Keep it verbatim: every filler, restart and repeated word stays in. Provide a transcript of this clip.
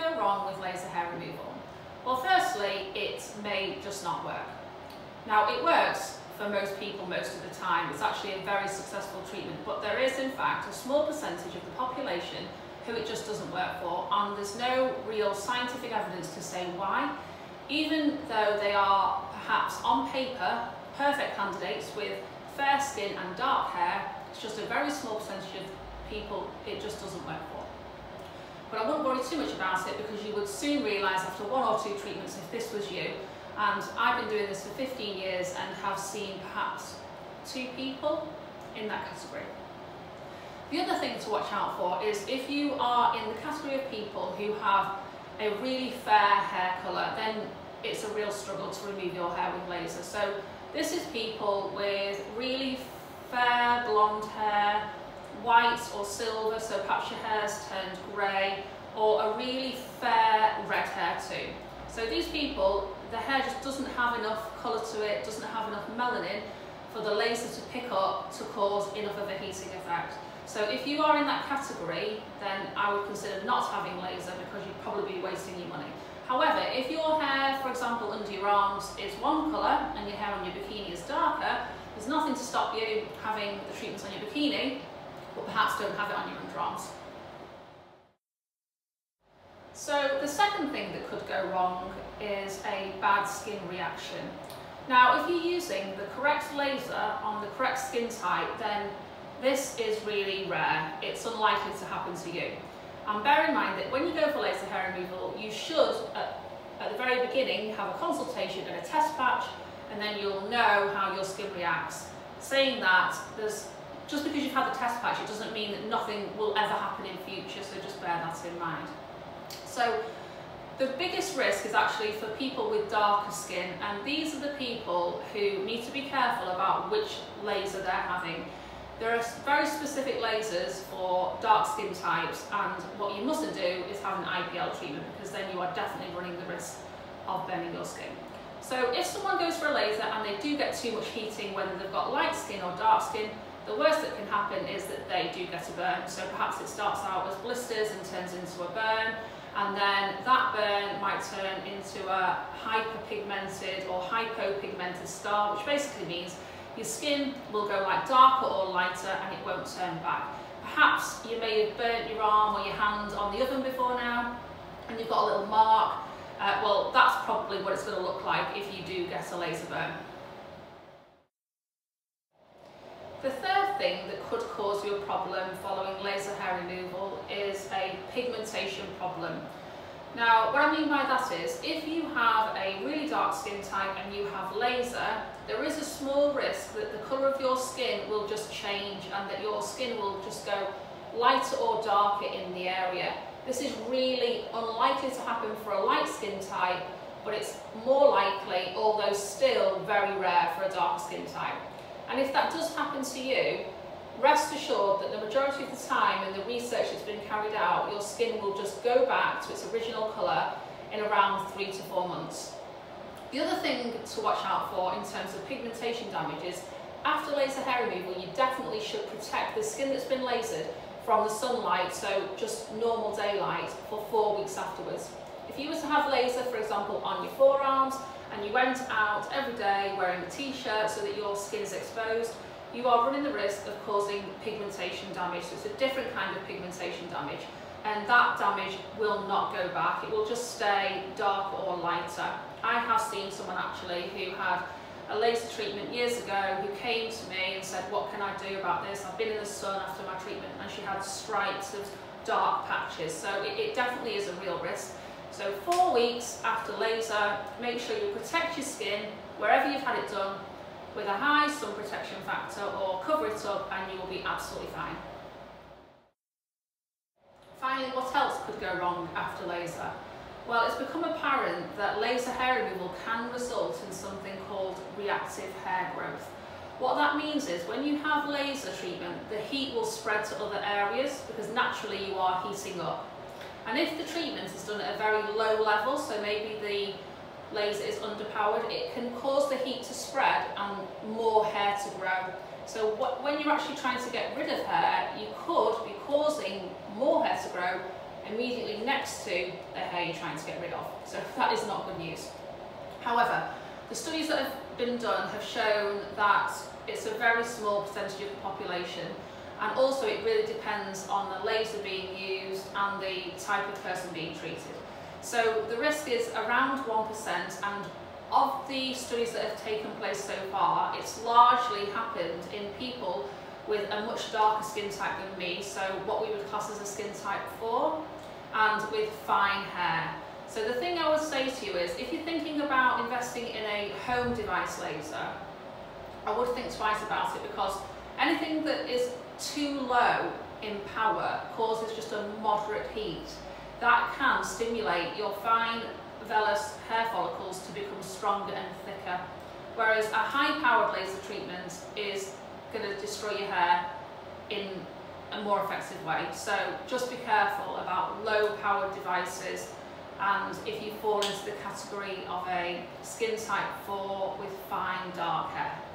go wrong with laser hair removal? Well, firstly, it may just not work. Now, it works for most people most of the time. It's actually a very successful treatment, but there is in fact a small percentage of the population who it just doesn't work for, and there's no real scientific evidence to say why, even though they are perhaps on paper perfect candidates with fair skin and dark hair. It's just a very small percentage of people it just doesn't work for. But I wouldn't worry too much about it, because you would soon realise after one or two treatments if this was you. And I've been doing this for fifteen years and have seen perhaps two people in that category. The other thing to watch out for is if you are in the category of people who have a really fair hair colour, then it's a real struggle to remove your hair with laser. So this is people with really fair blonde hair, white or silver, so perhaps your hair's turned grey, or a really fair red hair too. So these people, the hair just doesn't have enough colour to it, doesn't have enough melanin for the laser to pick up to cause enough of a heating effect. So if you are in that category, then I would consider not having laser, because you'd probably be wasting your money. However, if your hair, for example, under your arms is one colour and your hair on your bikini is darker, there's nothing to stop you having the treatments on your bikini, but perhaps don't have it on your underarms. So the second thing that could go wrong is a bad skin reaction. Now, if you're using the correct laser on the correct skin type, then this is really rare. It's unlikely to happen to you. And bear in mind that when you go for laser hair removal, you should, at, at the very beginning, have a consultation and a test patch, and then you'll know how your skin reacts. Saying that, there's, just because you've had the test patch, it doesn't mean that nothing will ever happen in future, so just bear that in mind. So the biggest risk is actually for people with darker skin, and these are the people who need to be careful about which laser they're having. There are very specific lasers for dark skin types, and what you mustn't do is have an I P L treatment, because then you are definitely running the risk of burning your skin. So if someone goes for a laser and they do get too much heating, whether they've got light skin or dark skin, the worst that can happen is that they do get a burn. So perhaps it starts out as blisters and turns into a burn, and then that burn might turn into a hyperpigmented or hypopigmented scar, which basically means your skin will go like darker or lighter and it won't turn back. Perhaps you may have burnt your arm or your hand on the oven before now, and you've got a little mark. Uh, well, that's probably what it's going to look like if you do get a laser burn. The third thing that could cause you a problem following laser hair removal is a pigmentation problem. Now, what I mean by that is, if you have a really dark skin type and you have laser, there is a small risk that the colour of your skin will just change, and that your skin will just go lighter or darker in the area. This is really unlikely to happen for a light skin type, but it's more likely, although still very rare, for a dark skin type. And if that does happen to you, rest assured that the majority of the time in the research that's been carried out, your skin will just go back to its original colour in around three to four months. The other thing to watch out for in terms of pigmentation damage is, after laser hair removal, you definitely should protect the skin that's been lasered from the sunlight, so just normal daylight, for four weeks afterwards. If you were to have laser, for example, on your forearms, and you went out every day wearing a t-shirt so that your skin is exposed, you are running the risk of causing pigmentation damage. So it's a different kind of pigmentation damage, and that damage will not go back. It will just stay dark or lighter. I have seen someone actually who had a laser treatment years ago who came to me and said, "What can I do about this? I've been in the sun after my treatment," and she had stripes of dark patches. So it, it definitely is a real risk. So four weeks after laser, make sure you protect your skin wherever you've had it done with a high sun protection factor, or cover it up, and you will be absolutely fine. Finally, what else could go wrong after laser? Well, it's become apparent that laser hair removal can result in something called reactive hair growth. What that means is, when you have laser treatment, the heat will spread to other areas, because naturally you are heating up. And if the treatment is done at a very low level, so maybe the laser is underpowered, it can cause the heat to spread and more hair to grow. So what, when you're actually trying to get rid of hair, you could be causing more hair to grow immediately next to the hair you're trying to get rid of. So that is not good news. However, the studies that have been done have shown that it's a very small percentage of the population, and also it really depends on the laser being used and the type of person being treated. So the risk is around one percent, and of the studies that have taken place so far, it's largely happened in people with a much darker skin type than me, so what we would class as a skin type four, and with fine hair. So the thing I would say to you is, if you're thinking about investing in a home device laser, I would think twice about it, because anything that is too low in power causes just a moderate heat. That can stimulate your fine vellus hair follicles to become stronger and thicker, whereas a high-powered laser treatment is going to destroy your hair in a more effective way. So just be careful about low-powered devices, and if you fall into the category of a skin type four with fine dark hair.